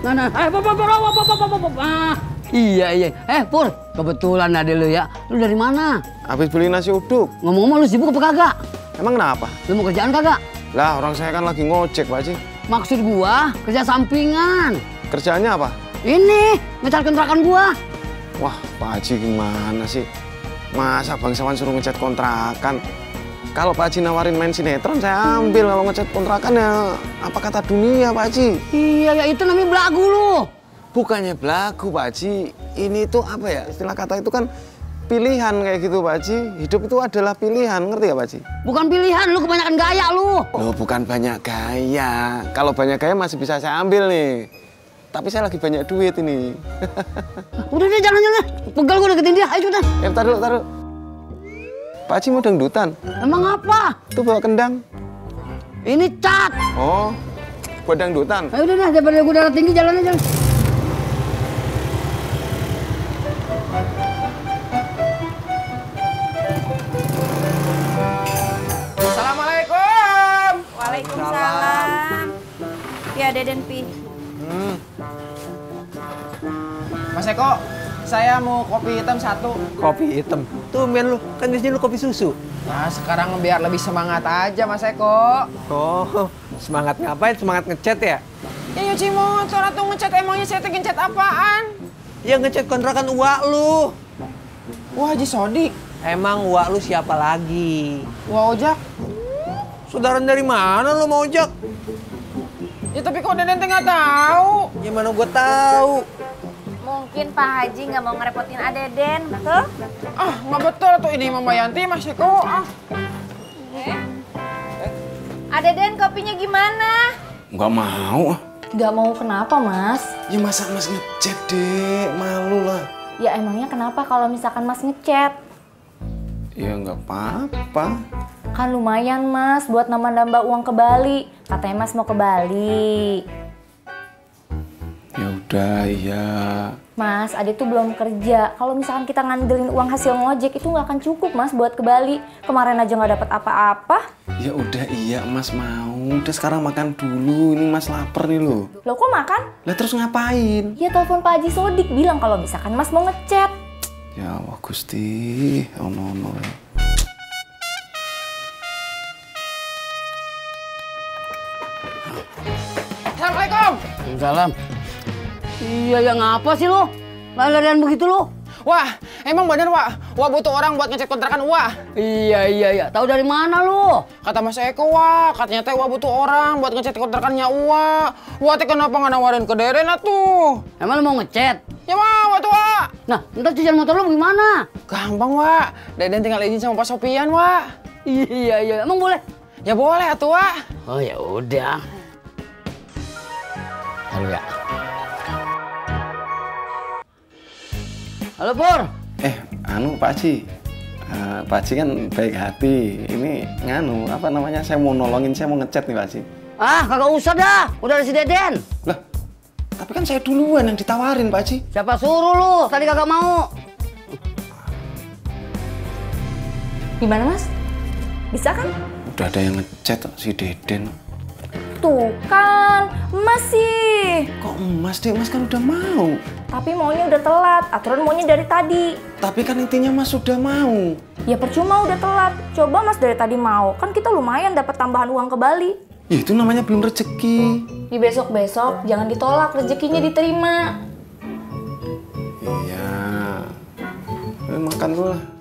Nah, eh, iya. Eh, Pur, kebetulan ada lu ya. Lu dari mana? Habis beli nasi uduk. Ngomong-ngomong lu sibuk apa kagak? Emang kenapa? Lu mau kerjaan kagak? Lah, orang saya kan lagi ngojek, Pak Haji. Maksud gua kerja sampingan. Kerjaannya apa? Ini, ngecat kontrakan gua. Wah, Pak Haji gimana sih? Masa bangsawan suruh ngecat kontrakan? Kalau Pak Haji nawarin main sinetron, saya ambil. Kalau ngecat kontrakan ya apa kata dunia, Pak Haji? Iya, ya itu namanya belagu lu. Bukannya belagu, Pak Haji. Ini tuh apa ya? Istilah kata itu kan pilihan kayak gitu, Pak Haji. Hidup itu adalah pilihan, ngerti ya, Pak Haji? Bukan pilihan, lu kebanyakan gaya lu. Loh, bukan banyak gaya. Kalau banyak gaya masih bisa saya ambil nih. Tapi saya lagi banyak duit ini. Udah deh, jangan. Pegal gua deketin dia, ayo cepetan. Ya, taruh. Pak Haji mau dangdutan. Emang apa? Itu bawa kendang. Ini cat. Oh, buat dangdutan. Ayo udah daripada gua darah tinggi, jalan aja. Assalamualaikum. Waalaikumsalam. Ya, Deden Pi. Mas Eko, saya mau kopi hitam satu. Kopi hitam? Tumben lu, kan biasanya lu kopi susu. Nah, sekarang biar lebih semangat aja, Mas Eko. Oh, semangat ngapain? Semangat ngecat ya? Ya nyuci motor atau ngecat, emangnya saya tuh ngecat apaan? Ya ngecat kontrakan uak lu. Wah, Haji Sodik. Emang uak lu siapa lagi? Wah, Ojak. Saudaran dari mana lu mau Ojak? Ya tapi kok Deden nggak tahu? Ya mana gua tahu. Mungkin Pak Haji nggak mau ngerepotin Adeden, betul? Ah, nggak betul tuh ini Mama Yanti, Mas Eko. Ah. Adeden, kopinya gimana? Nggak mau. Nggak mau kenapa, Mas? Ya masa Mas ngechat, Dek. Malu lah. Ya emangnya kenapa kalau misalkan Mas ngechat? Ya nggak apa-apa. Kan lumayan, Mas, buat nambah-nambah uang ke Bali. Katanya Mas mau ke Bali. Ya udah, iya. Mas, Ade tuh belum kerja. Kalau misalkan kita ngandelin uang hasil ngojek itu nggak akan cukup, Mas, buat ke Bali. Kemarin aja nggak dapat apa-apa. Ya udah, iya, Mas mau. Udah sekarang makan dulu. Ini Mas lapar nih loh. Loh, kok makan? Lah terus ngapain? Ya telepon Pak Haji Sodik bilang kalau misalkan Mas mau ngechat. Ya Allah Gusti, ono-ono. Assalamualaikum. Waalaikumsalam. Iya, yang apa sih lo? Larian begitu lo? Wah, emang bener, Wak. Wak butuh orang buat ngecek kontrakan Wak. Iya. Tahu dari mana lo? Kata Mas Eko, Wak. Katanya teh Wak butuh orang buat ngecek kontrakannya Wak. Wak teh kenapa nggak nawarin ke Deren atuh? Emang lo mau ngecek? Ya mau, Wak tuh, Wak. Nah, ntar cucian motor lo gimana? Gampang, Wak. Deden tinggal izin sama Pak Sopian, Wak. Iya. Emang boleh? Ya boleh atuh, Wak. Oh ya udah. Halo ya. Halo Pur. Pak Haji. Pak Haji kan baik hati. Ini nganu apa namanya? Saya mau nolongin, saya mau ngechat nih Pak Haji. Ah, kagak usah dah. Udah ada si Deden. Lah, tapi kan saya duluan yang ditawarin Pak Haji. Siapa suruh lu? Tadi kagak mau. Gimana Mas? Bisa kan? Udah ada yang ngechat si Deden. Tuh kan, Mas sih. Kok Mas deh? Mas kan udah mau. Tapi maunya udah telat, aturan maunya dari tadi. Tapi kan intinya Mas sudah mau. Ya percuma udah telat, coba Mas dari tadi mau. Kan kita lumayan dapat tambahan uang ke Bali. Ya itu namanya belum rezeki. Di besok-besok jangan ditolak, rezekinya diterima. Iya, makan dulu lah.